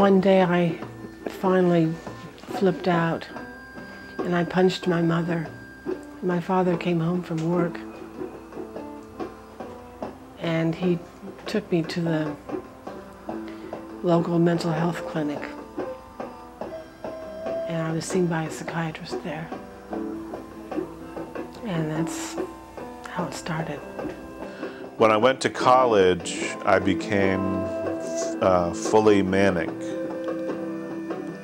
one day I finally flipped out and I punched my mother. My father came home from work and he took me to the local mental health clinic, and I was seen by a psychiatrist there, and that's how it started. When I went to college, I became fully manic,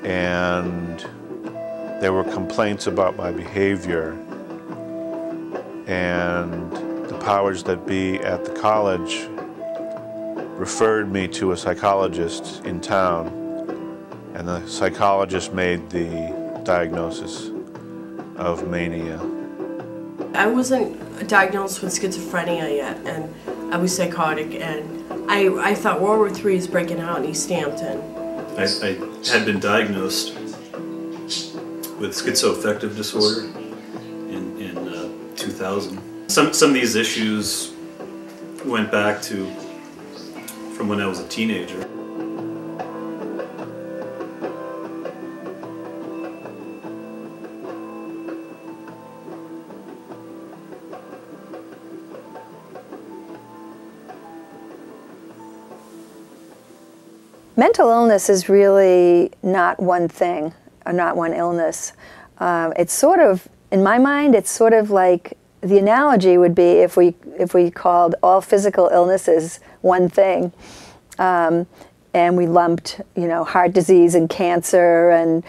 and there were complaints about my behavior, and the powers that be at the college referred me to a psychologist in town, and the psychologist made the diagnosis of mania. I wasn't diagnosed with schizophrenia yet, and I was psychotic, and I thought World War III is breaking out in East Hampton. I had been diagnosed with schizoaffective disorder in 2000. Some of these issues went back to from when I was a teenager. Mental illness is really not one thing, or not one illness. It's sort of, in my mind, it's sort of like the analogy would be if we called all physical illnesses one thing, and we lumped, you know, heart disease and cancer and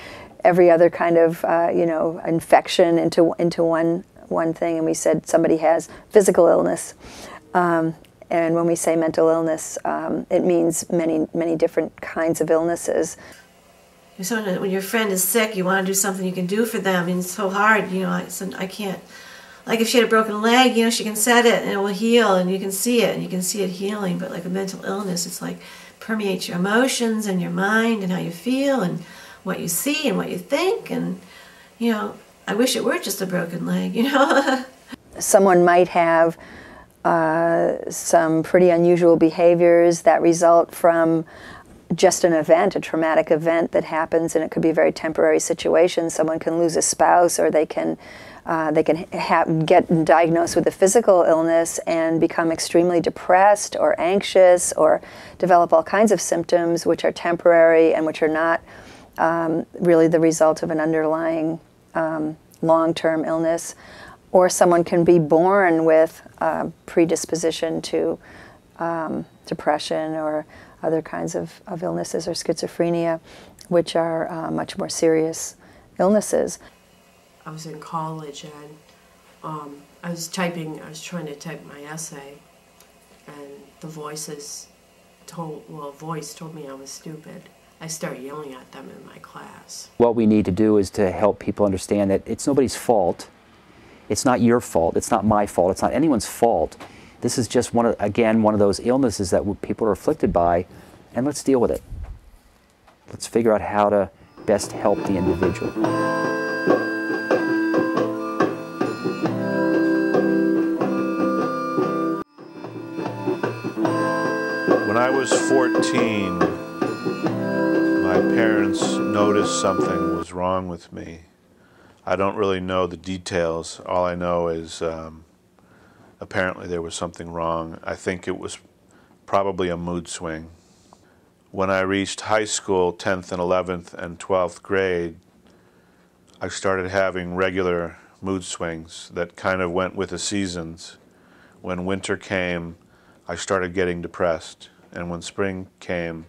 every other kind of, you know, infection into one thing, and we said somebody has physical illness. And when we say mental illness, it means many different kinds of illnesses. So when your friend is sick, you want to do something you can do for them, and it's so hard, you know, I can't. Like if she had a broken leg, you know, she can set it and it will heal, and you can see it, and you can see it healing. But like a mental illness, it's like permeates your emotions and your mind and how you feel and what you see and what you think. And, you know, I wish it were just a broken leg, you know. Someone might have some pretty unusual behaviors that result from just an event, a traumatic event that happens, and it could be a very temporary situation. Someone can lose a spouse, or they can get diagnosed with a physical illness and become extremely depressed or anxious or develop all kinds of symptoms which are temporary and which are not really the result of an underlying long-term illness. Or someone can be born with predisposition to depression or other kinds of illnesses, or schizophrenia, which are much more serious illnesses. I was in college, and I was trying to type my essay, and the voice told me I was stupid. I started yelling at them in my class. What we need to do is to help people understand that it's nobody's fault. It's not your fault. It's not my fault. It's not anyone's fault. This is just one of those illnesses that people are afflicted by, and let's deal with it. Let's figure out how to best help the individual. When I was 14, my parents noticed something was wrong with me. I don't really know the details. All I know is apparently there was something wrong. I think it was probably a mood swing. When I reached high school, 10th and 11th and 12th grade, I started having regular mood swings that kind of went with the seasons. When winter came, I started getting depressed, and when spring came,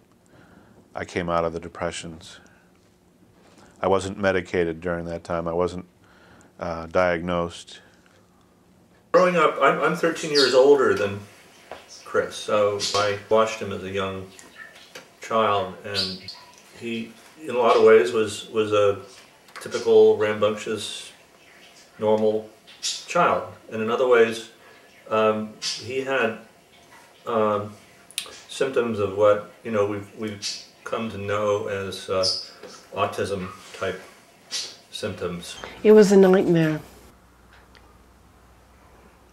I came out of the depressions. I wasn't medicated during that time. I wasn't diagnosed. Growing up, I'm 13 years older than Chris, so I watched him as a young child, and he, in a lot of ways, was a typical, rambunctious, normal child, and in other ways, he had symptoms of what, you know, we've come to know as autism type symptoms. It was a nightmare.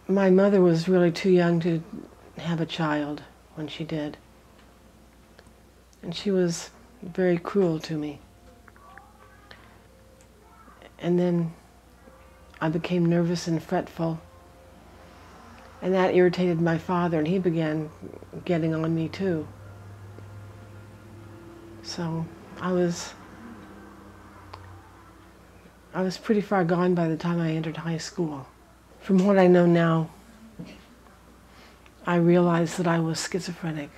My mother was really too young to have a child when she did, and she was very cruel to me. And then I became nervous and fretful, and that irritated my father, and he began getting on me too. So I was pretty far gone by the time I entered high school. From what I know now, I realized that I was schizophrenic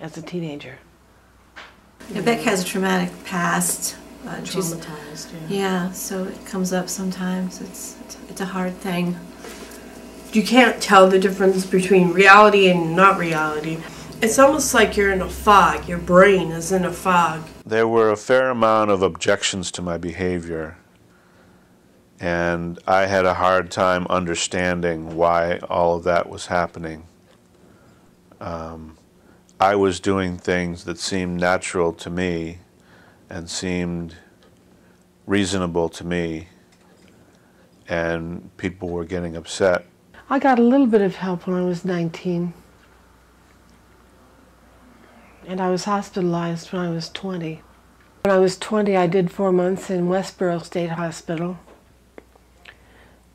as a teenager. Yeah, Beck has a traumatic past. Traumatized, yeah, so it comes up sometimes. It's a hard thing. You can't tell the difference between reality and not reality. It's almost like you're in a fog. Your brain is in a fog. There were a fair amount of objections to my behavior, and I had a hard time understanding why all of that was happening. I was doing things that seemed natural to me and seemed reasonable to me, and people were getting upset. I got a little bit of help when I was 19. And I was hospitalized when I was 20. When I was 20, I did 4 months in Westboro State Hospital.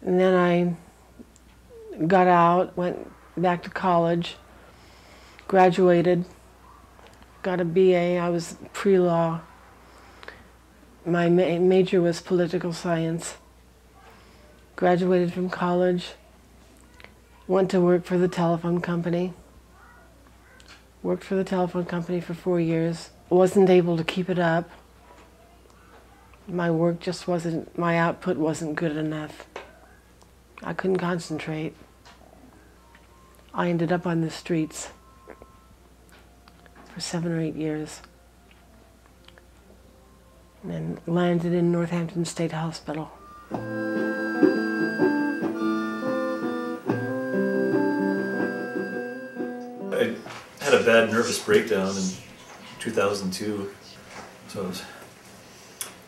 And then I got out, went back to college, graduated, got a BA. I was pre-law. My major was political science. Graduated from college, went to work for the telephone company. Worked for the telephone company for 4 years. Wasn't able to keep it up. My work just wasn't, my output wasn't good enough. I couldn't concentrate. I ended up on the streets for 7 or 8 years and landed in Northampton State Hospital. I had a bad nervous breakdown in 2002, so I was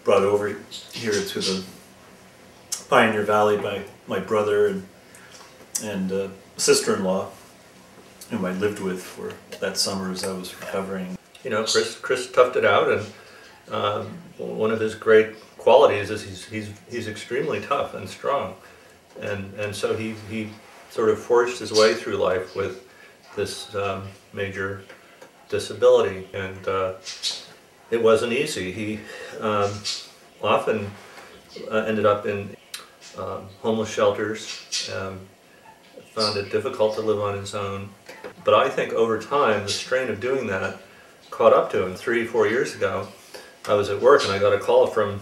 brought over here to the Pioneer Valley by my brother and sister-in-law, whom I lived with for that summer as I was recovering. You know, Chris toughed it out, and one of his great qualities is he's extremely tough and strong, and so he sort of forged his way through life with this major disability, and it wasn't easy. He often ended up in homeless shelters, found it difficult to live on his own. But I think over time the strain of doing that caught up to him. 3 or 4 years ago I was at work and I got a call from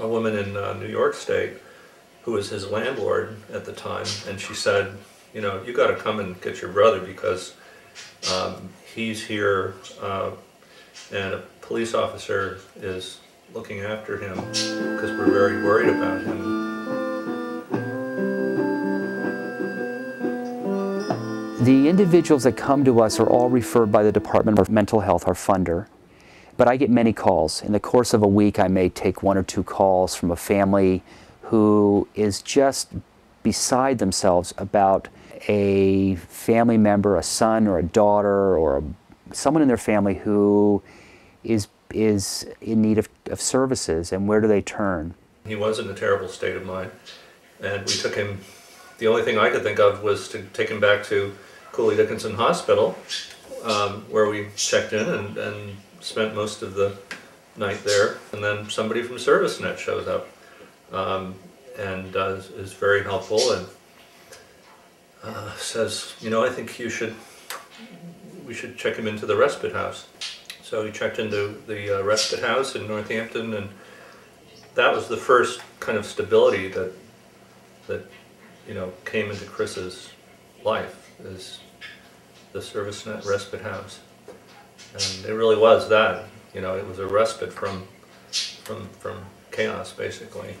a woman in New York State who was his landlord at the time, and she said, you know, you got to come and get your brother because he's here and a police officer is looking after him because we're very worried about him. The individuals that come to us are all referred by the Department of Mental Health, our funder, but I get many calls. In the course of a week, I may take 1 or 2 calls from a family who is just beside themselves about a family member, a son or a daughter or someone in their family who is in need of services, and where do they turn? He was in a terrible state of mind, and we took him, the only thing I could think of was to take him back to Cooley Dickinson Hospital, where we checked in and spent most of the night there, and then somebody from ServiceNet shows up and is very helpful and says, you know, I think we should check him into the respite house. So he checked into the respite house in Northampton, and that was the first kind of stability that you know came into Chris's life, is the ServiceNet respite house, and it really was that. You know, it was a respite from chaos, basically.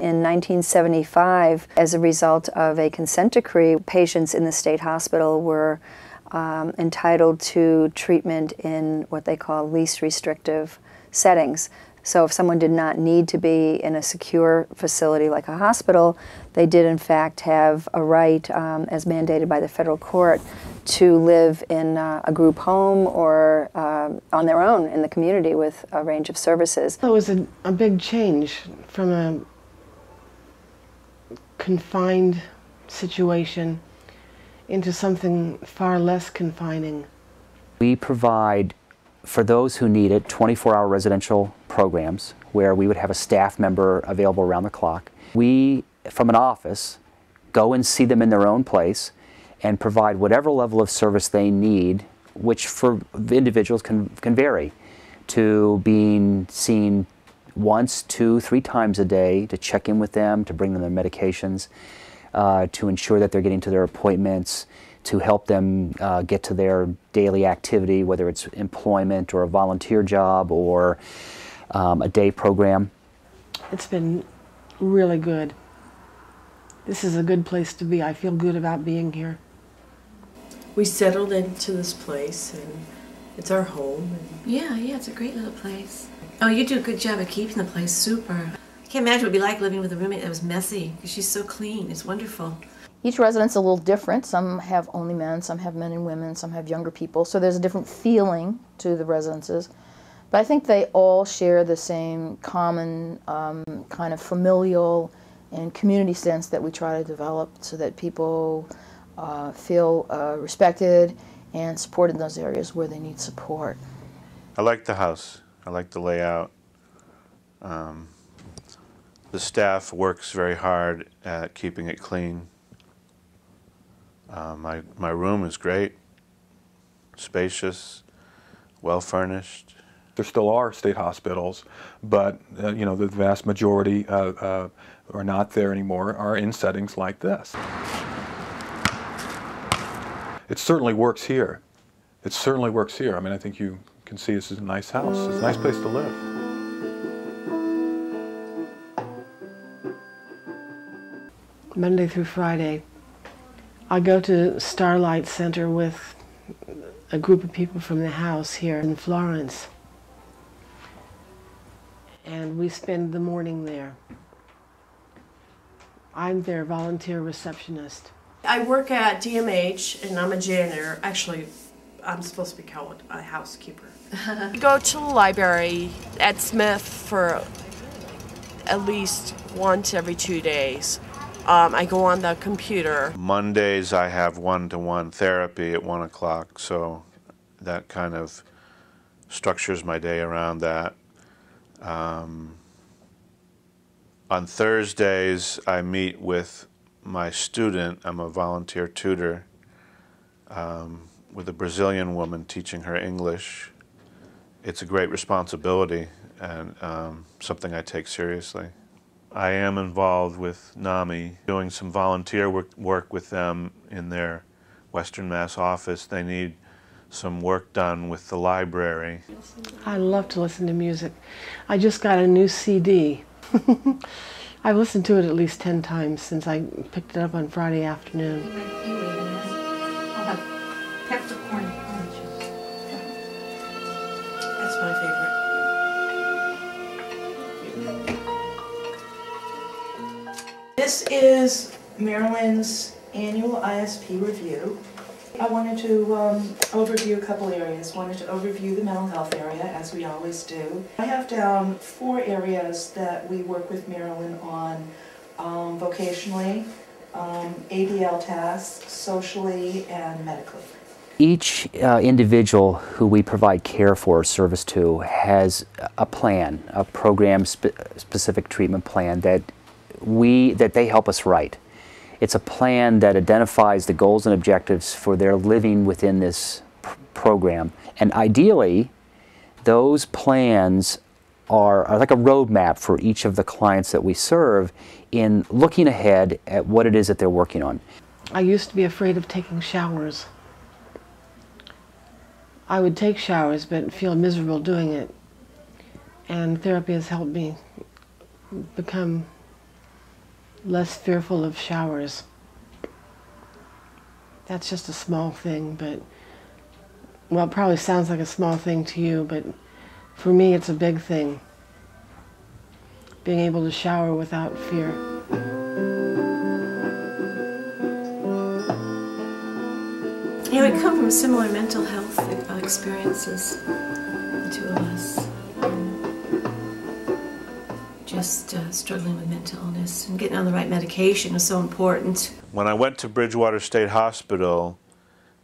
In 1975, as a result of a consent decree, patients in the state hospital were entitled to treatment in what they call least restrictive settings. So if someone did not need to be in a secure facility like a hospital, they did in fact have a right, as mandated by the federal court, to live in a group home or on their own in the community with a range of services. It was a big change from a confined situation into something far less confining. We provide, for those who need it, 24-hour residential programs where we would have a staff member available around the clock. We, from an office, go and see them in their own place and provide whatever level of service they need, which for individuals can vary, to being seen once, two, three times a day, to check in with them, to bring them their medications, to ensure that they're getting to their appointments, to help them get to their daily activity, whether it's employment or a volunteer job or a day program. It's been really good. This is a good place to be. I feel good about being here. We settled into this place and it's our home. And yeah, it's a great little place. Oh, you do a good job of keeping the place super. I can't imagine what it would be like living with a roommate that was messy, because she's so clean. It's wonderful. Each resident's a little different. Some have only men, some have men and women, some have younger people. So there's a different feeling to the residences. But I think they all share the same common kind of familial and community sense that we try to develop so that people feel respected and supported in those areas where they need support. I like the house. I like the layout. The staff works very hard at keeping it clean. My room is great, spacious, well furnished. There still are state hospitals, but you know, the vast majority are not there anymore, are in settings like this. It certainly works here. It certainly works here. I mean, I think you can see this is a nice house. It's a nice place to live. Monday through Friday, I go to Starlight Center with a group of people from the house here in Florence. And we spend the morning there. I'm their volunteer receptionist. I work at DMH and I'm a janitor. Actually, I'm supposed to be called a housekeeper. I go to the library at Smith for at least once every 2 days. I go on the computer. Mondays I have one-to-one therapy at 1 o'clock, so that kind of structures my day around that. On Thursdays I meet with my student. I'm a volunteer tutor with a Brazilian woman teaching her English. It's a great responsibility and something I take seriously. I am involved with NAMI, doing some volunteer work with them in their Western Mass office. They need some work done with the library. I love to listen to music. I just got a new CD. I've listened to it at least 10 times since I picked it up on Friday afternoon. I'll have peppercorn. That's my favorite. This is Maryland's annual ISP review. I wanted to overview a couple areas. I wanted to overview the mental health area, as we always do. I have down 4 areas that we work with Maryland on vocationally, ADL tasks, socially, and medically. Each individual who we provide care for or service to has a plan, a program specific treatment plan that they help us write. It's a plan that identifies the goals and objectives for their living within this program. And ideally, those plans are like a roadmap for each of the clients that we serve in looking ahead at what it is that they're working on. I used to be afraid of taking showers. I would take showers but feel miserable doing it. And therapy has helped me become less fearful of showers. That's just a small thing, but well, it probably sounds like a small thing to you, but for me it's a big thing. Being able to shower without fear. Yeah, we come from similar mental health experiences, the two of us. Just struggling with mental illness and getting on the right medication is so important. When I went to Bridgewater State Hospital,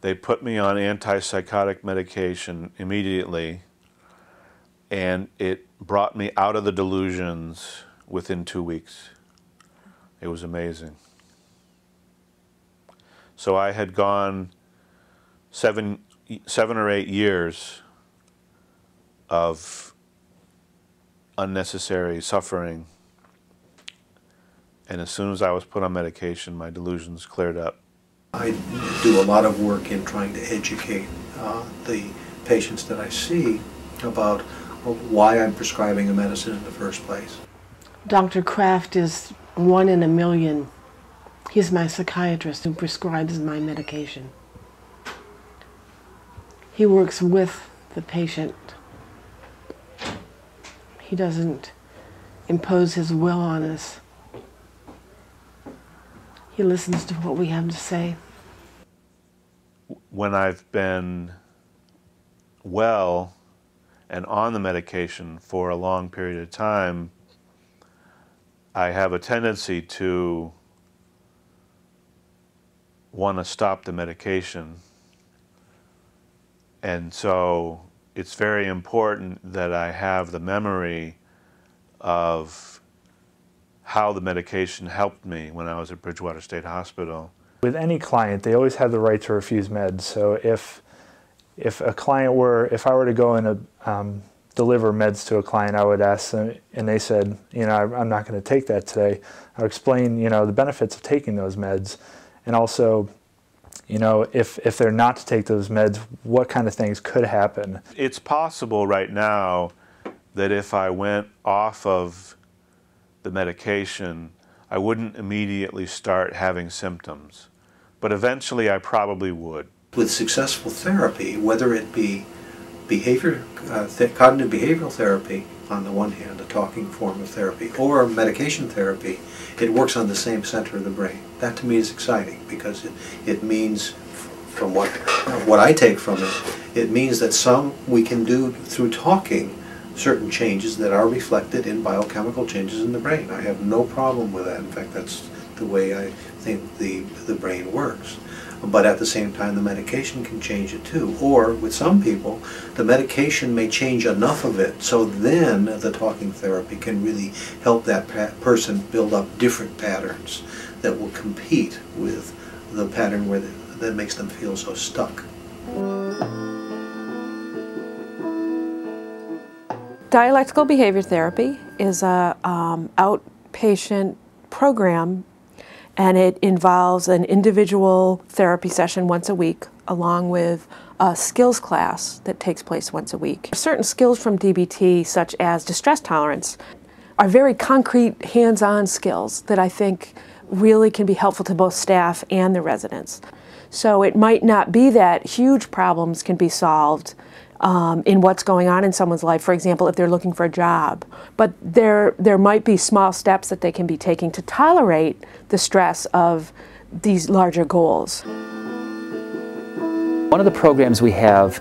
they put me on antipsychotic medication immediately, and it brought me out of the delusions within 2 weeks. It was amazing. So I had gone seven or eight years of unnecessary suffering, and as soon as I was put on medication, my delusions cleared up. I do a lot of work in trying to educate the patients that I see about why I'm prescribing a medicine in the first place. Dr. Kraft is 1 in a million. He's my psychiatrist who prescribes my medication. He works with the patient. He doesn't impose his will on us. He listens to what we have to say. When I've been well, and on the medication for a long period of time, I have a tendency to want to stop the medication. And so it's very important that I have the memory of how the medication helped me when I was at Bridgewater State Hospital. With any client, they always have the right to refuse meds. So if I were to go and deliver meds to a client, I would ask them, and they said, you know, I'm not going to take that today. I would explain, you know, the benefits of taking those meds, and also, you know, if they're not to take those meds, what kind of things could happen. It's possible right now that if I went off of the medication, I wouldn't immediately start having symptoms, but eventually I probably would. With successful therapy, whether it be cognitive behavioral therapy on the one hand, a talking form of therapy, or medication therapy, it works on the same center of the brain. That to me is exciting because it means, from what I take from it, it means that we can do through talking certain changes that are reflected in biochemical changes in the brain. I have no problem with that. In fact, that's the way I think the brain works. But at the same time, the medication can change it too. Or, with some people, the medication may change enough of it, so then the talking therapy can really help that person build up different patterns that will compete with the pattern where that makes them feel so stuck. Dialectical Behavior Therapy is an outpatient program, and it involves an individual therapy session once a week, along with a skills class that takes place once a week. Certain skills from DBT, such as distress tolerance, are very concrete, hands-on skills that I think really can be helpful to both staff and the residents. So it might not be that huge problems can be solved in what's going on in someone's life, for example, if they're looking for a job. But there might be small steps that they can be taking to tolerate the stress of these larger goals. One of the programs we have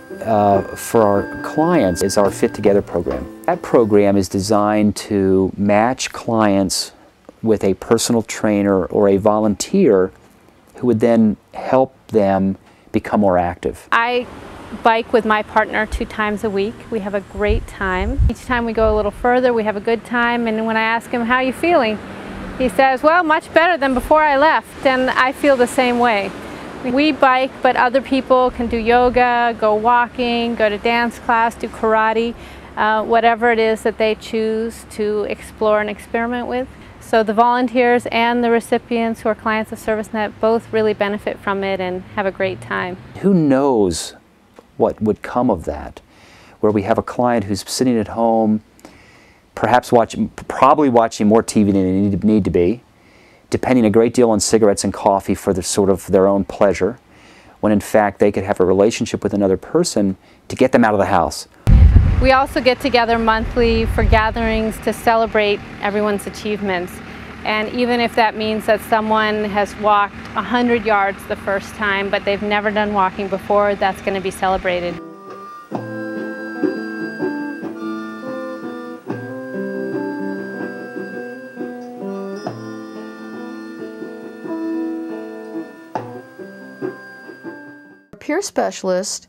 for our clients is our Fit Together program. That program is designed to match clients with a personal trainer or a volunteer who would then help them become more active. I bike with my partner 2 times a week. We have a great time. Each time we go a little further, we have a good time, and when I ask him, how are you feeling? He says, well, much better than before I left, and I feel the same way. We bike, but other people can do yoga, go walking, go to dance class, do karate, whatever it is that they choose to explore and experiment with. So the volunteers and the recipients who are clients of ServiceNet both really benefit from it and have a great time. Who knows what would come of that, where we have a client who's sitting at home, perhaps probably watching more TV than they need to be, depending a great deal on cigarettes and coffee for their own pleasure, when in fact they could have a relationship with another person to get them out of the house. We also get together monthly for gatherings to celebrate everyone's achievements. And even if that means that someone has walked 100 yards the first time, but they've never done walking before, that's going to be celebrated. A peer specialist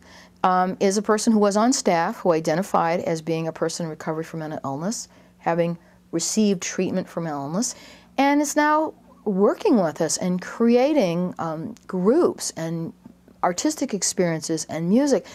is a person who was on staff who identified as being a person in recovery from mental illness, having received treatment for mental illness, and is now working with us and creating groups and artistic experiences and music.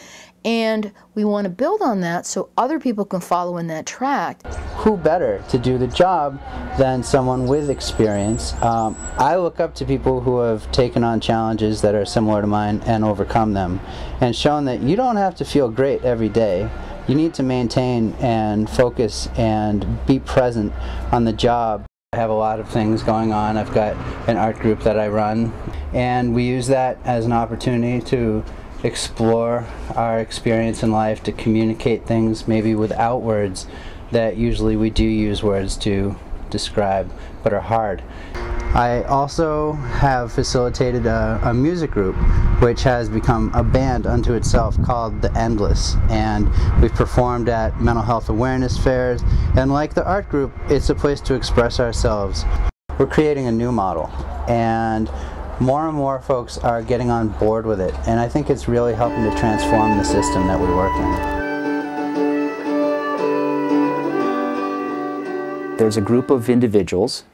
And we want to build on that so other people can follow in that track. Who better to do the job than someone with experience? I look up to people who have taken on challenges that are similar to mine and overcome them, and shown that you don't have to feel great every day. You need to maintain and focus and be present on the job. I have a lot of things going on. I've got an art group that I run, and we use that as an opportunity to explore our experience in life, to communicate things maybe without words that usually we do use words to describe but are hard. I also have facilitated a music group which has become a band unto itself called The Endless, and we've performed at mental health awareness fairs, and like the art group, it's a place to express ourselves. We're creating a new model, and more folks are getting on board with it, and I think it's really helping to transform the system that we work in. There's a group of individuals,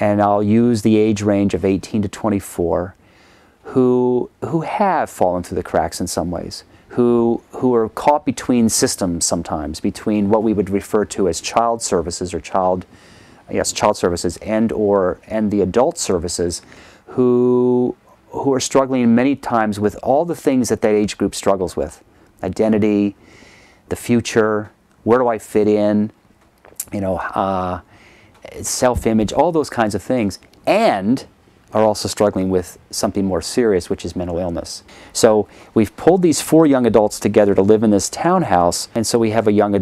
and I'll use the age range of 18 to 24, who have fallen through the cracks in some ways, who are caught between systems sometimes, between what we would refer to as child services or child services and the adult services, who are struggling many times with all the things that that age group struggles with: identity, the future, where do I fit in, you know, self-image, all those kinds of things, and are also struggling with something more serious, which is mental illness. So we've pulled these four young adults together to live in this townhouse, and so we have a young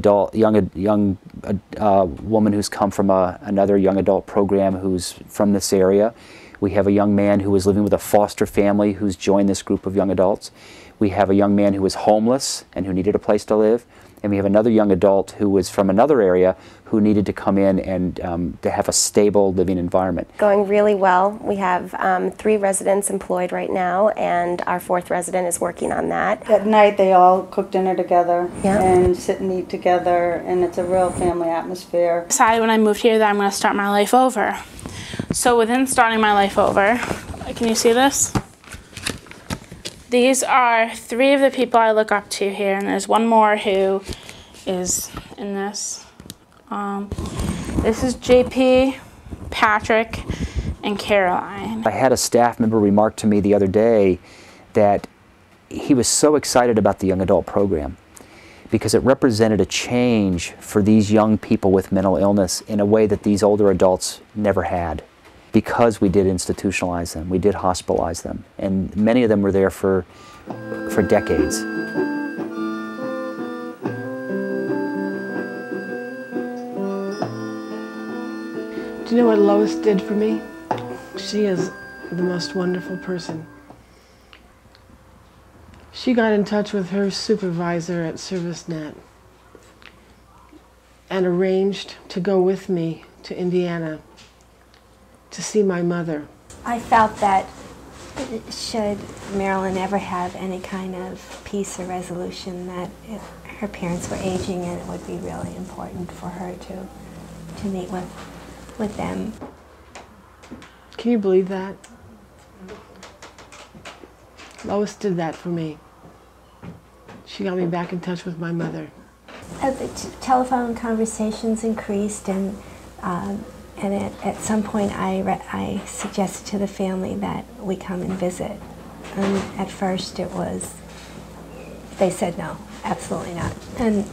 woman who's come from another young adult program who's from this area. We have a young man who is living with a foster family who's joined this group of young adults. We have a young man who was homeless and who needed a place to live. And we have another young adult who was from another area who needed to come in and to have a stable living environment. Going really well. We have 3 residents employed right now, and our 4th resident is working on that. At night they all cook dinner together, yeah, and sit and eat together, and it's a real family atmosphere. I decided when I moved here that I'm going to start my life over. So within starting my life over, can you see this? These are 3 of the people I look up to here, and there's one more who is in this. This is JP, Patrick, and Caroline. I had a staff member remark to me the other day that he was so excited about the young adult program because it represented a change for these young people with mental illness in a way that these older adults never had. Because we did institutionalize them, we did hospitalize them, and many of them were there for decades. Do you know what Lois did for me? She is the most wonderful person. She got in touch with her supervisor at ServiceNet and arranged to go with me to Indiana to see my mother. I felt that should Marilyn ever have any kind of peace or resolution, that if her parents were aging, and it would be really important for her to meet with them. Can you believe that? Lois did that for me. She got me back in touch with my mother. The telephone conversations increased, and at some point I suggested to the family that we come and visit. And at first it was, they said no, absolutely not. And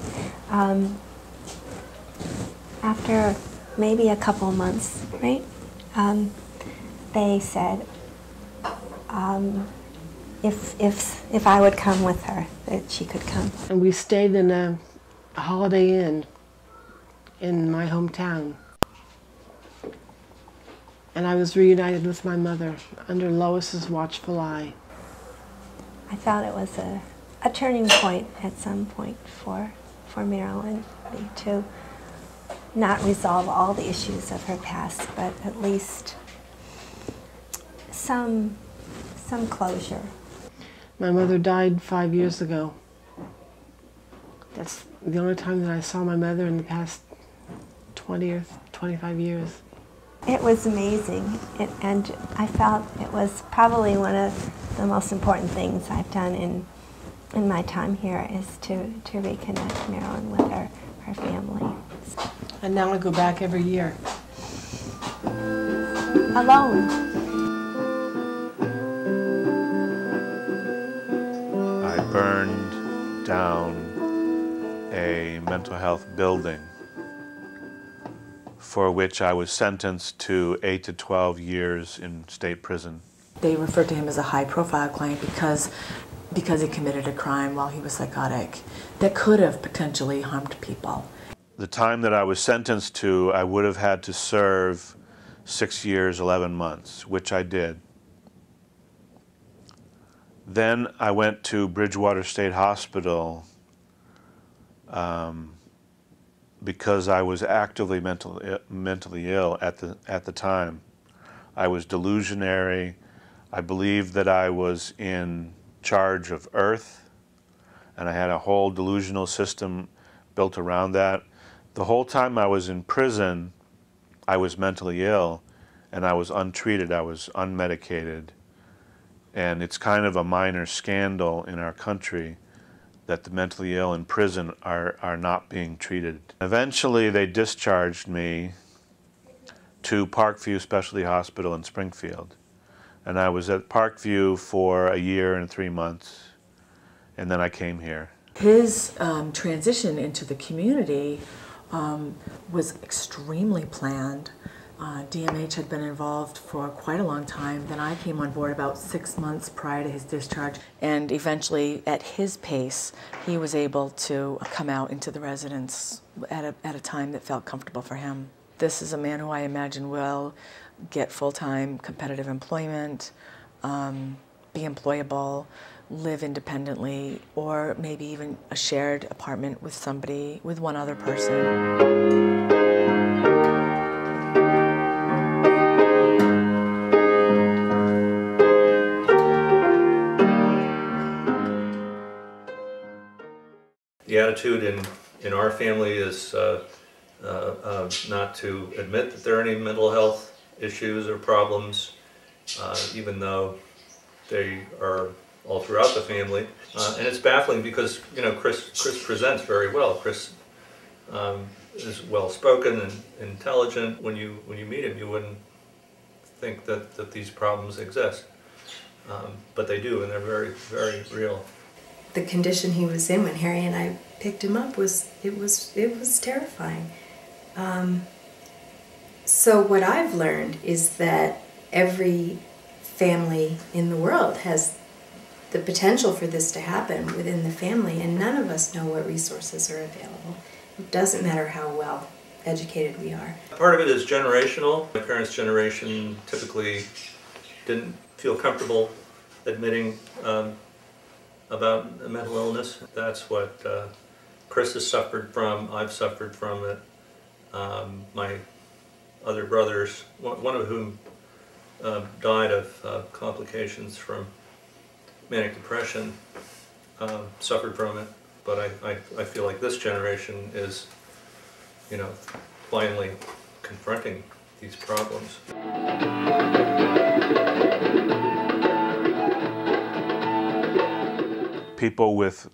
after maybe a couple months, right, they said, if I would come with her, that she could come. And we stayed in a Holiday Inn in my hometown. And I was reunited with my mother under Lois's watchful eye. I thought it was a turning point at some point for Marilyn, to not resolve all the issues of her past, but at least some closure. My mother died 5 years ago. That's the only time that I saw my mother in the past 20 or 25 years. It was amazing, and I felt it was probably one of the most important things I've done in my time here, is to reconnect Marilyn with her family. And now I go back every year. Alone. I burned down a mental health building for which I was sentenced to 8 to 12 years in state prison. They referred to him as a high-profile client because he committed a crime while he was psychotic that could have potentially harmed people. The time that I was sentenced to, I would have had to serve 6 years, 11 months, which I did. Then I went to Bridgewater State Hospital because I was actively mentally ill at the time. I was delusionary. I believed that I was in charge of Earth, and I had a whole delusional system built around that. The whole time I was in prison, I was mentally ill, and I was untreated. I was unmedicated. And it's kind of a minor scandal in our country that the mentally ill in prison are not being treated. Eventually, they discharged me to Parkview Specialty Hospital in Springfield. And I was at Parkview for a year and 3 months, and then I came here. His transition into the community was extremely planned. DMH had been involved for quite a long time. Then I came on board about 6 months prior to his discharge. And eventually, at his pace, he was able to come out into the residence at a time that felt comfortable for him. This is a man who I imagine will get full-time competitive employment, be employable, live independently, or maybe even a shared apartment with somebody, with one other person. The attitude in our family is not to admit that there are any mental health issues or problems, even though they are all throughout the family. And it's baffling because, you know, Chris presents very well. Chris is well-spoken and intelligent. When you meet him, you wouldn't think that these problems exist. But they do, and they're very, very real. The condition he was in when Harry and I picked him up was terrifying. So what I've learned is that every family in the world has the potential for this to happen within the family, and none of us know what resources are available. It doesn't matter how well educated we are. Part of it is generational. My parents' generation typically didn't feel comfortable admitting about mental illness. That's what Chris has suffered from. I've suffered from it. My other brothers, one of whom died of complications from manic depression, suffered from it. But I feel like this generation is, you know, finally confronting these problems. People with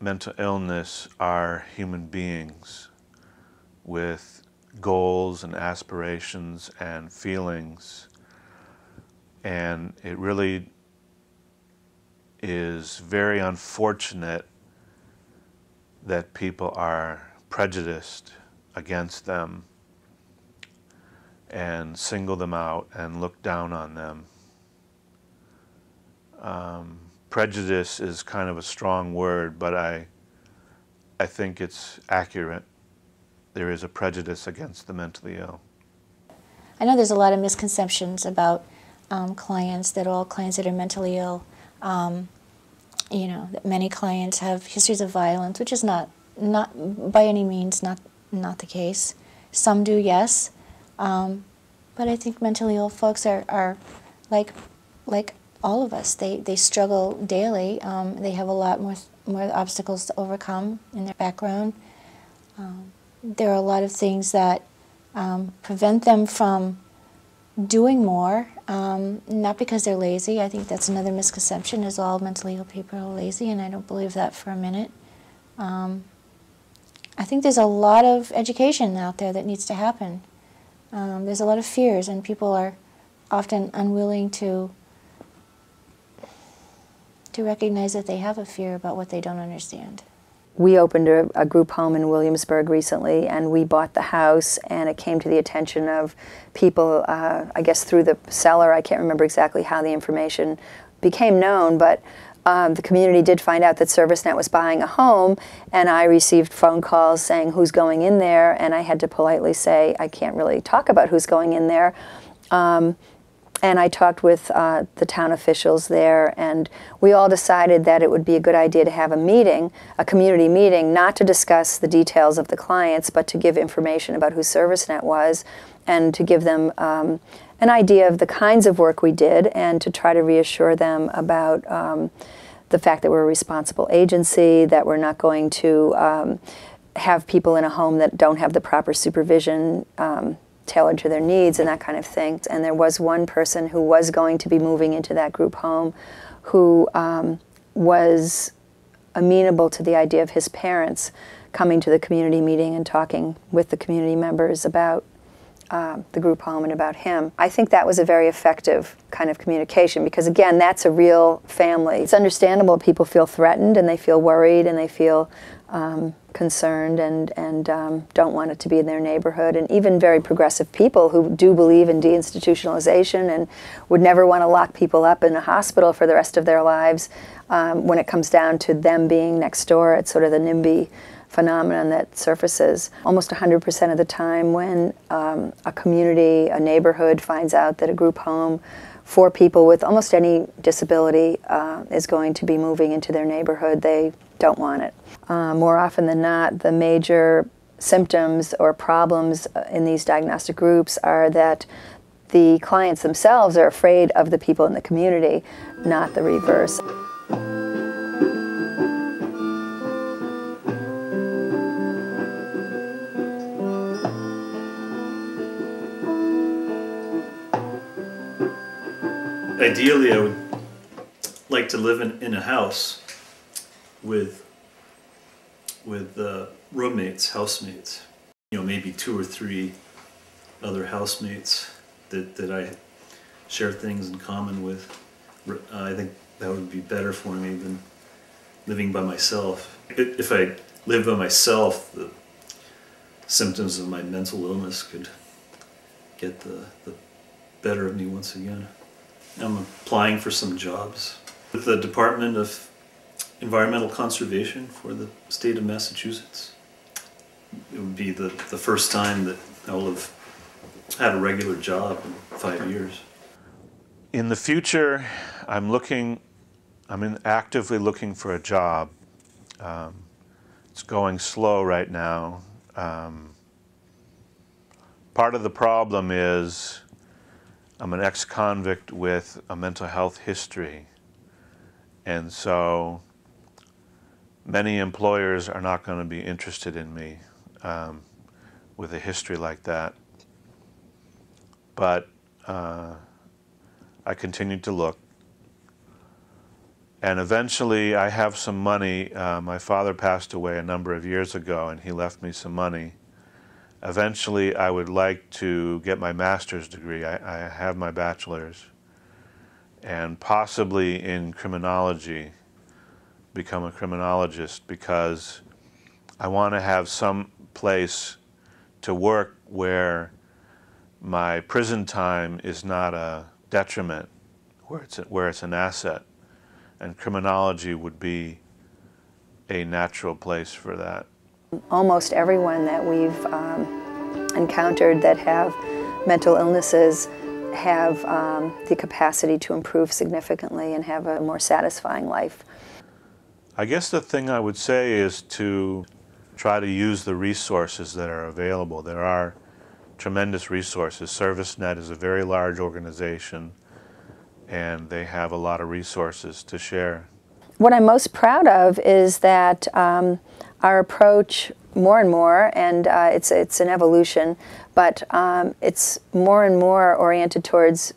mental illness are human beings with goals and aspirations and feelings, and it really is very unfortunate that people are prejudiced against them and single them out and look down on them. prejudice is kind of a strong word, but I think it's accurate. There is a prejudice against the mentally ill. I know there's a lot of misconceptions about clients, that all clients that are mentally ill, you know, that many clients have histories of violence, which is not by any means not the case. Some do, yes, but I think mentally ill folks are like all of us. They struggle daily. They have a lot more obstacles to overcome in their background. There are a lot of things that prevent them from doing more, not because they're lazy. I think that's another misconception, is all mentally ill people are lazy, and I don't believe that for a minute. I think there's a lot of education out there that needs to happen. There's a lot of fears, and people are often unwilling to recognize that they have a fear about what they don't understand. We opened a group home in Williamsburg recently, and we bought the house, and it came to the attention of people, I guess through the seller. I can't remember exactly how the information became known, but the community did find out that ServiceNet was buying a home, and I received phone calls saying, who's going in there? And I had to politely say, I can't really talk about who's going in there. And I talked with the town officials there, and we all decided that it would be a good idea to have a meeting, a community meeting, not to discuss the details of the clients, but to give information about who ServiceNet was, and to give them an idea of the kinds of work we did, and to try to reassure them about the fact that we're a responsible agency, that we're not going to have people in a home that don't have the proper supervision tailored to their needs and that kind of thing. And there was one person who was going to be moving into that group home who was amenable to the idea of his parents coming to the community meeting and talking with the community members about the group home and about him. I think that was a very effective kind of communication, because again, that's a real family. It's understandable people feel threatened, and they feel worried, and they feel concerned, and don't want it to be in their neighborhood. And even very progressive people who do believe in deinstitutionalization and would never want to lock people up in a hospital for the rest of their lives, when it comes down to them being next door, it's sort of the NIMBY phenomenon that surfaces. Almost 100% of the time when a community, a neighborhood finds out that a group home for people with almost any disability is going to be moving into their neighborhood, they don't want it. More often than not, the major symptoms or problems in these diagnostic groups are that the clients themselves are afraid of the people in the community, not the reverse. Ideally, I would like to live in a house with roommates, housemates. You know, maybe 2 or 3 other housemates that I share things in common with. I think that would be better for me than living by myself. If I lived by myself, the symptoms of my mental illness could get the better of me once again. I'm applying for some jobs with the Department of Environmental Conservation for the state of Massachusetts. It would be the first time that I'll have had a regular job in 5 years. In the future, I'm actively looking for a job. It's going slow right now. Part of the problem is I'm an ex-convict with a mental health history, and so many employers are not going to be interested in me with a history like that. But I continued to look, and eventually I have some money. My father passed away a number of years ago, and he left me some money. Eventually, I would like to get my master's degree. I have my bachelor's, and possibly in criminology, become a criminologist, because I want to have some place to work where my prison time is not a detriment, where it's an asset, and criminology would be a natural place for that. Almost everyone that we've encountered that have mental illnesses have the capacity to improve significantly and have a more satisfying life. I guess the thing I would say is to try to use the resources that are available. There are tremendous resources. ServiceNet is a very large organization, and they have a lot of resources to share. What I'm most proud of is that our approach more and more, and it's an evolution, but it's more and more oriented towards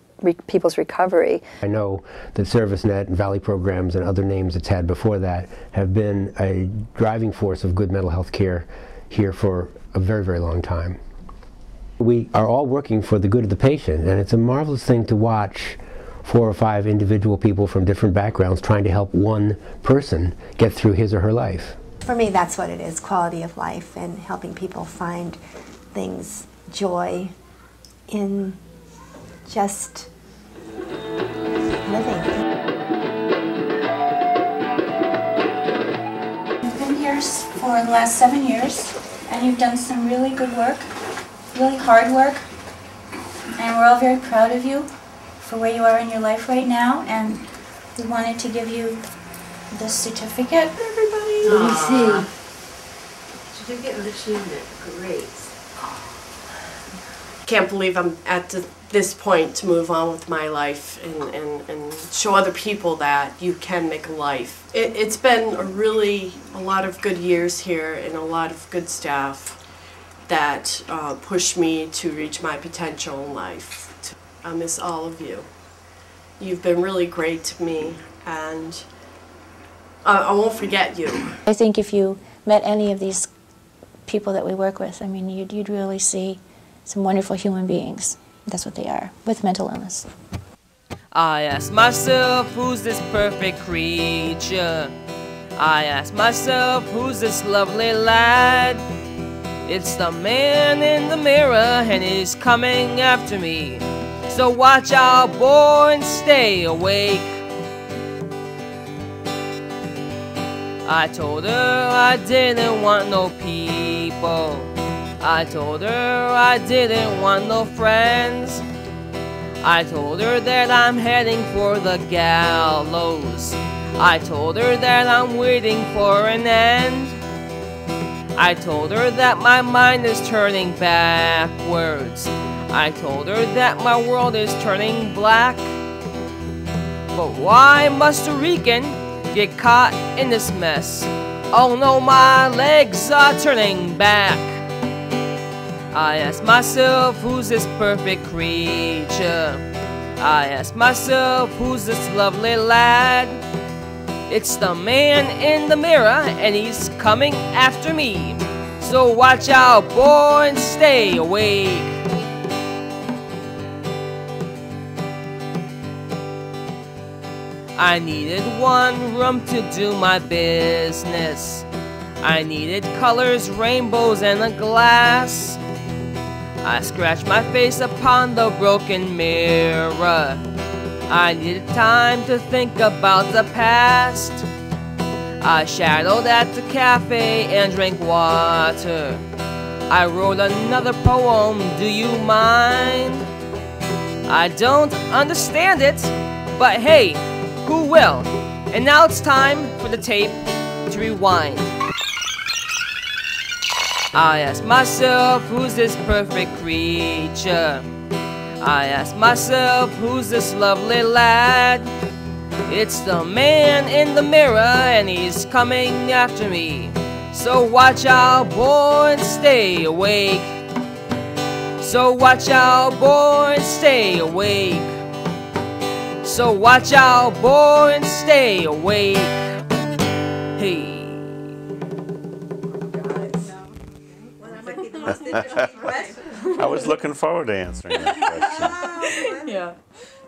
people's recovery. I know that ServiceNet and Valley programs and other names it's had before that have been a driving force of good mental health care here for a very, very long time. We are all working for the good of the patient, and it's a marvelous thing to watch 4 or 5 individual people from different backgrounds trying to help one person get through his or her life. For me, that's what it is, quality of life and helping people find things, joy in just living. You've been here for the last 7 years, and you've done some really good work, really hard work, and we're all very proud of you for where you are in your life right now, and we wanted to give you this certificate. Everybody, let me see. Certificate of Achievement, great. Can't believe I'm at this point to move on with my life and show other people that you can make a life. It's been a lot of good years here and a lot of good staff that pushed me to reach my potential in life. I miss all of you. You've been really great to me, and I won't forget you. I think if you met any of these people that we work with, I mean, you'd really see some wonderful human beings. That's what they are, with mental illness. I ask myself, who's this perfect creature? I ask myself, who's this lovely lad? It's the man in the mirror, and he's coming after me. So watch out, boy, and stay awake. I told her I didn't want no people. I told her I didn't want no friends. I told her that I'm heading for the gallows. I told her that I'm waiting for an end. I told her that my mind is turning backwards. I told her that my world is turning black. But why must a Rican get caught in this mess? Oh no, my legs are turning back. I ask myself, who's this perfect creature? I ask myself, who's this lovely lad? It's the man in the mirror, and he's coming after me. So watch out, boy, and stay awake. I needed one room to do my business. I needed colors, rainbows, and a glass. I scratched my face upon the broken mirror. I needed time to think about the past. I shadowed at the cafe and drank water. I wrote another poem, do you mind? I don't understand it, but hey, who will? And now it's time for the tape to rewind. I ask myself, who's this perfect creature? I ask myself, who's this lovely lad? It's the man in the mirror, and he's coming after me. So watch out, boy, and stay awake. So watch out, boy, and stay awake. So watch out, boy, and stay awake. Hey. I was looking forward to answering that question. Yeah.